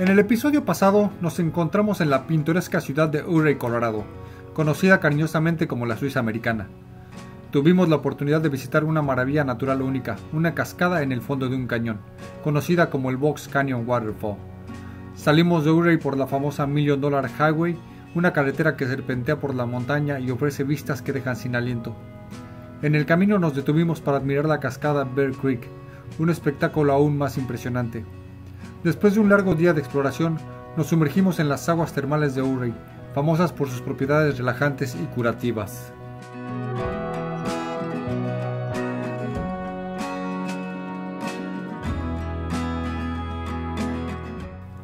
En el episodio pasado nos encontramos en la pintoresca ciudad de Ouray, Colorado, conocida cariñosamente como la Suiza americana. Tuvimos la oportunidad de visitar una maravilla natural única, una cascada en el fondo de un cañón, conocida como el Box Canyon Waterfall. Salimos de Ouray por la famosa Million Dollar Highway, una carretera que serpentea por la montaña y ofrece vistas que dejan sin aliento. En el camino nos detuvimos para admirar la cascada Bear Creek, un espectáculo aún más impresionante. Después de un largo día de exploración, nos sumergimos en las aguas termales de Ouray, famosas por sus propiedades relajantes y curativas.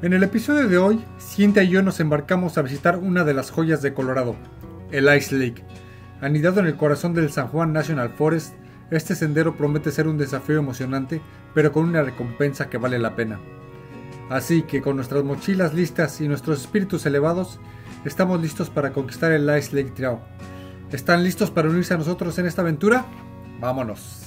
En el episodio de hoy, Cynthia y yo nos embarcamos a visitar una de las joyas de Colorado, el Ice Lake. Anidado en el corazón del San Juan National Forest, este sendero promete ser un desafío emocionante, pero con una recompensa que vale la pena. Así que con nuestras mochilas listas y nuestros espíritus elevados, estamos listos para conquistar el Ice Lake Trail. ¿Están listos para unirse a nosotros en esta aventura? ¡Vámonos!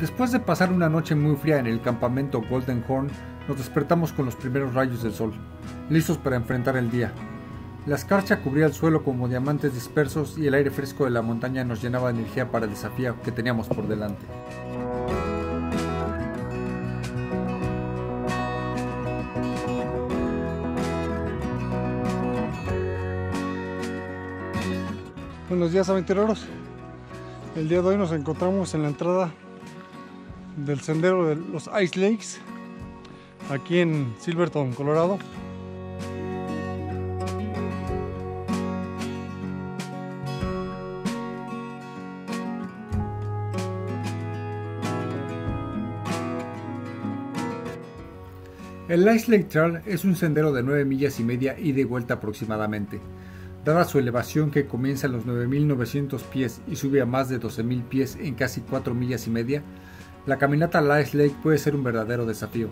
Después de pasar una noche muy fría en el campamento Golden Horn, nos despertamos con los primeros rayos del sol, listos para enfrentar el día. La escarcha cubría el suelo como diamantes dispersos y el aire fresco de la montaña nos llenaba de energía para el desafío que teníamos por delante. Buenos días, aventureros. El día de hoy nos encontramos en la entrada del sendero de los Ice Lakes aquí en Silverton, Colorado. El Ice Lake Trail es un sendero de 9 millas y media ida y de vuelta aproximadamente. Dada su elevación que comienza en los 9.900 pies y sube a más de 12.000 pies en casi 4 millas y media, la caminata al Ice Lake puede ser un verdadero desafío,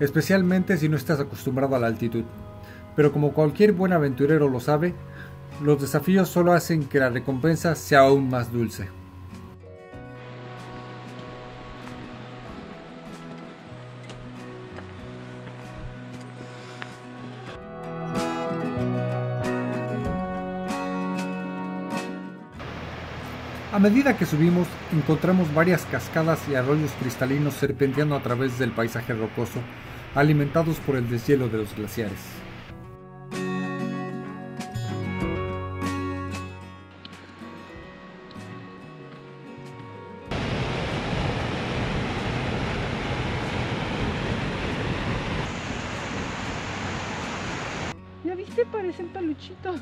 especialmente si no estás acostumbrado a la altitud. Pero como cualquier buen aventurero lo sabe, los desafíos solo hacen que la recompensa sea aún más dulce. A medida que subimos, encontramos varias cascadas y arroyos cristalinos serpenteando a través del paisaje rocoso, alimentados por el deshielo de los glaciares. ¿Ya viste? Parecen peluchitos.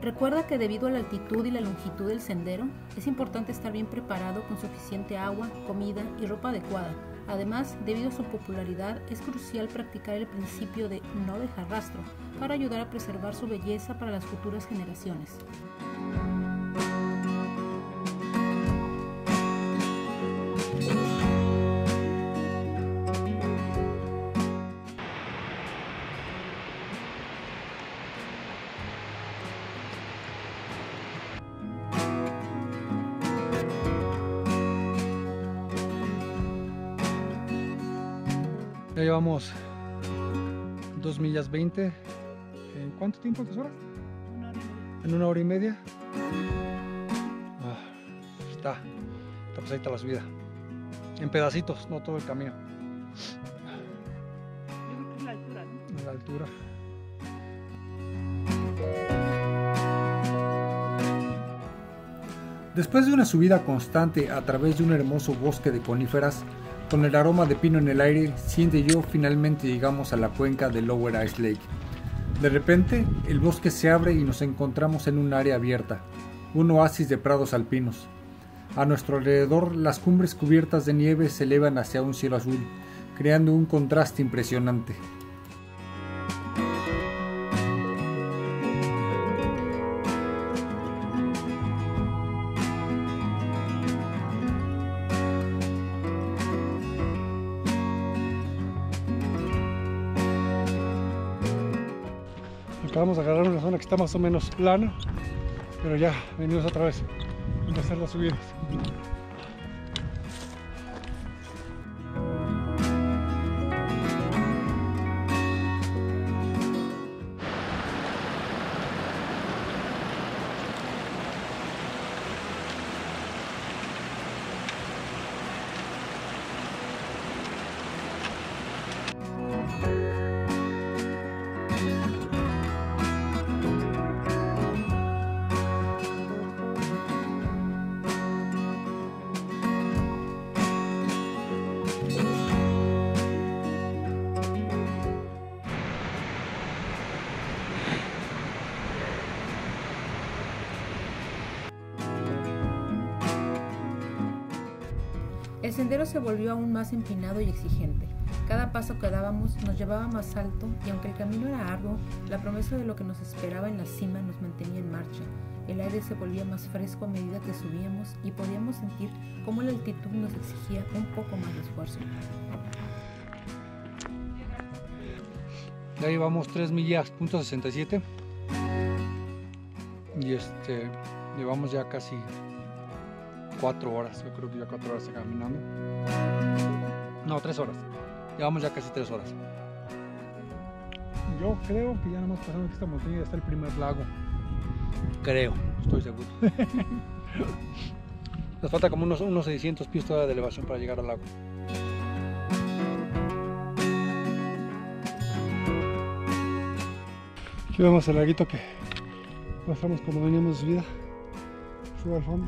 Recuerda que debido a la altitud y la longitud del sendero, es importante estar bien preparado con suficiente agua, comida y ropa adecuada. Además, debido a su popularidad, es crucial practicar el principio de no dejar rastro para ayudar a preservar su belleza para las futuras generaciones. Ya llevamos 2 millas 20. ¿En cuánto tiempo? ¿2 horas? En una hora y media. Pues ahí está la subida. En pedacitos, no todo el camino. Yo creo que es la altura, ¿no? La altura. Después de una subida constante a través de un hermoso bosque de coníferas, con el aroma de pino en el aire, Cynthia y yo finalmente llegamos a la cuenca del Lower Ice Lake. De repente, el bosque se abre y nos encontramos en un área abierta, un oasis de prados alpinos, A nuestro alrededor, las cumbres cubiertas de nieve se elevan hacia un cielo azul, creando un contraste impresionante. Acabamos de agarrar una zona que está más o menos plana, pero ya venimos otra vez a empezar las subidas. El sendero se volvió aún más empinado y exigente. Cada paso que dábamos nos llevaba más alto y aunque el camino era arduo, la promesa de lo que nos esperaba en la cima nos mantenía en marcha. El aire se volvía más fresco a medida que subíamos y podíamos sentir cómo la altitud nos exigía un poco más de esfuerzo. Ya llevamos 3 millas, .67 y llevamos ya casi 4 horas, yo creo que ya 4 horas caminando. No, 3 horas. Llevamos ya casi 3 horas. Yo creo que ya nada más pasando esta montaña está el primer lago. Creo, estoy seguro. Nos falta como unos 600 pies de elevación para llegar al lago. Aquí vemos el laguito que pasamos cuando veníamos de subida. Sube al fondo.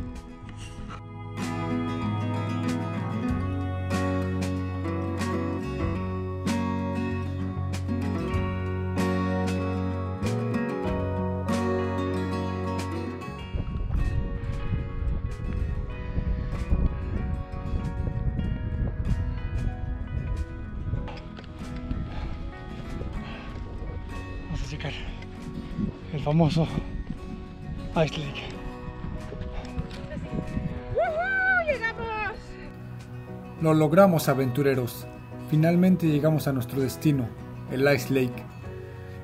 El famoso Ice Lake. ¡Llegamos! Lo logramos, aventureros. Finalmente llegamos a nuestro destino, el Ice Lake.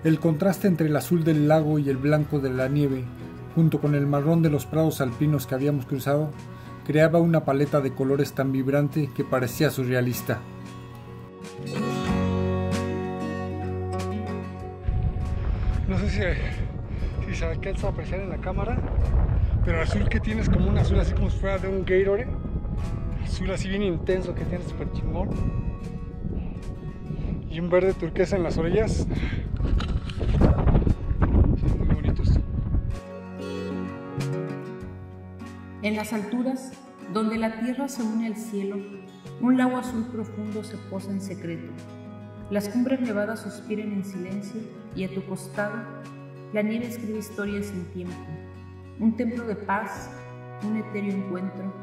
El contraste entre el azul del lago y el blanco de la nieve, junto con el marrón de los prados alpinos que habíamos cruzado, creaba una paleta de colores tan vibrante que parecía surrealista. No sé si se alcanza a apreciar en la cámara, pero el azul que tienes, como un azul así como si fuera de un Gatorade, azul así bien intenso que tiene, súper chingón, y un verde turquesa en las orillas. Son muy bonitos. En las alturas, donde la tierra se une al cielo, un lago azul profundo se posa en secreto. Las cumbres nevadas suspiran en silencio y a tu costado la nieve escribe historias sin tiempo. Un templo de paz, un etéreo encuentro,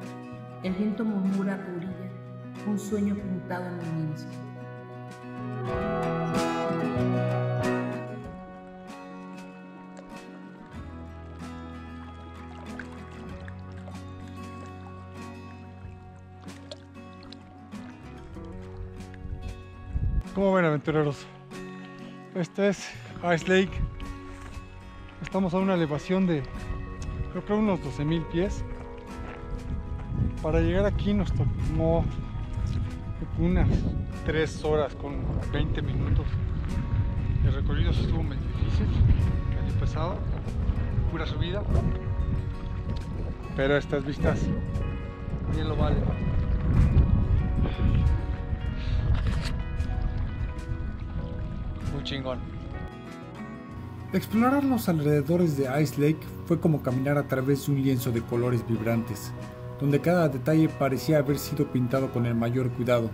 el viento murmura a tu orilla, un sueño pintado en el lienzo. ¿Cómo ven, aventureros? Este es Ice Lake. Estamos a una elevación de, yo creo, unos 12,000 pies. Para llegar aquí nos tomó unas 3 horas con 20 minutos. El recorrido estuvo medio difícil, medio pesado, pura subida. Pero estas vistas bien lo valen. Chingón. Explorar los alrededores de Ice Lake fue como caminar a través de un lienzo de colores vibrantes, donde cada detalle parecía haber sido pintado con el mayor cuidado.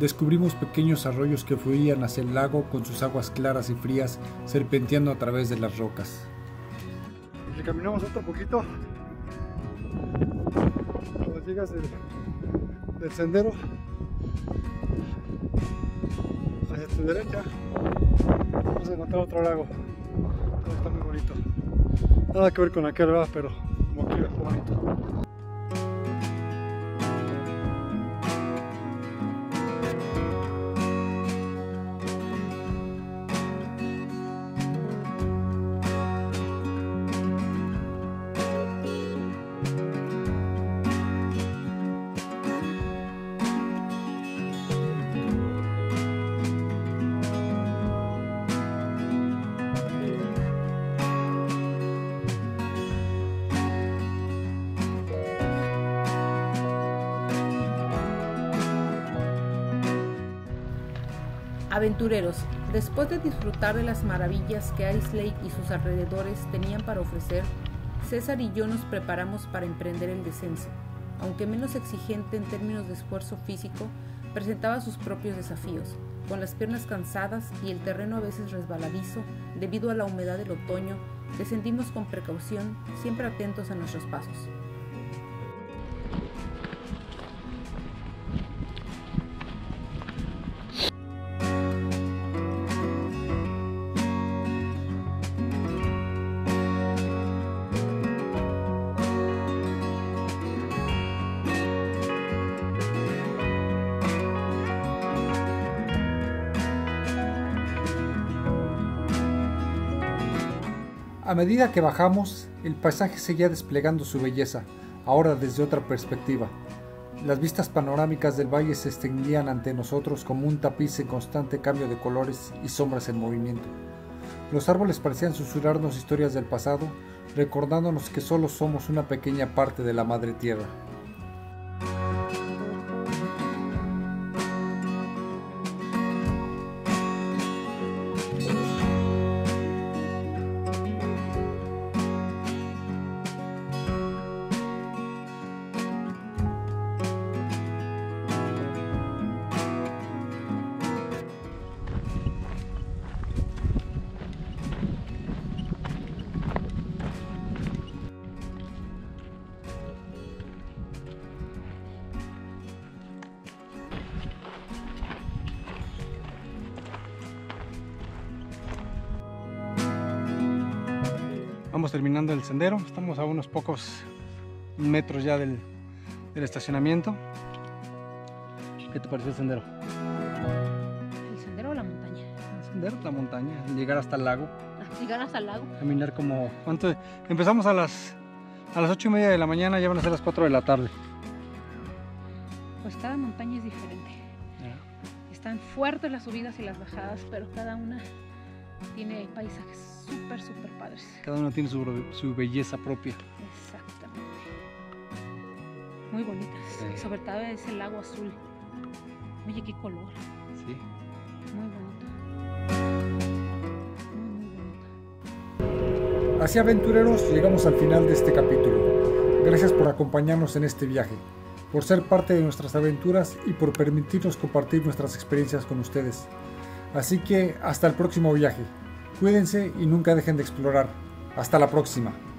Descubrimos pequeños arroyos que fluían hacia el lago con sus aguas claras y frías serpenteando a través de las rocas. Si caminamos otro poquito, fijas del sendero hacia tu derecha vamos a encontrar otro lago. Todo está muy bonito, nada que ver con aquel, ¿verdad? Pero como aquí está bonito. Aventureros, después de disfrutar de las maravillas que Ice Lake y sus alrededores tenían para ofrecer, César y yo nos preparamos para emprender el descenso. Aunque menos exigente en términos de esfuerzo físico, presentaba sus propios desafíos, con las piernas cansadas y el terreno a veces resbaladizo debido a la humedad del otoño. Descendimos con precaución, siempre atentos a nuestros pasos. A medida que bajamos, el paisaje seguía desplegando su belleza, ahora desde otra perspectiva. Las vistas panorámicas del valle se extendían ante nosotros como un tapiz en constante cambio de colores y sombras en movimiento. Los árboles parecían susurrarnos historias del pasado, recordándonos que solo somos una pequeña parte de la madre tierra. Estamos terminando el sendero, estamos a unos pocos metros ya del estacionamiento. ¿Qué te pareció el sendero? ¿El sendero o la montaña? El sendero, la montaña, llegar hasta el lago. Llegar hasta el lago. Caminar como... ¿cuánto? Empezamos a las 8:30 de la mañana, ya van a ser las 4 de la tarde. Pues cada montaña es diferente. Están fuertes las subidas y las bajadas, pero cada una tiene paisajes súper padres. Cada uno tiene su belleza propia. Exactamente. Muy bonitas. Sí. Sobre todo es el agua azul. Oye, qué color. Sí. Muy bonito. Muy bonito. Así, aventureros, llegamos al final de este capítulo. Gracias por acompañarnos en este viaje, por ser parte de nuestras aventuras y por permitirnos compartir nuestras experiencias con ustedes. Así que hasta el próximo viaje. Cuídense y nunca dejen de explorar. Hasta la próxima.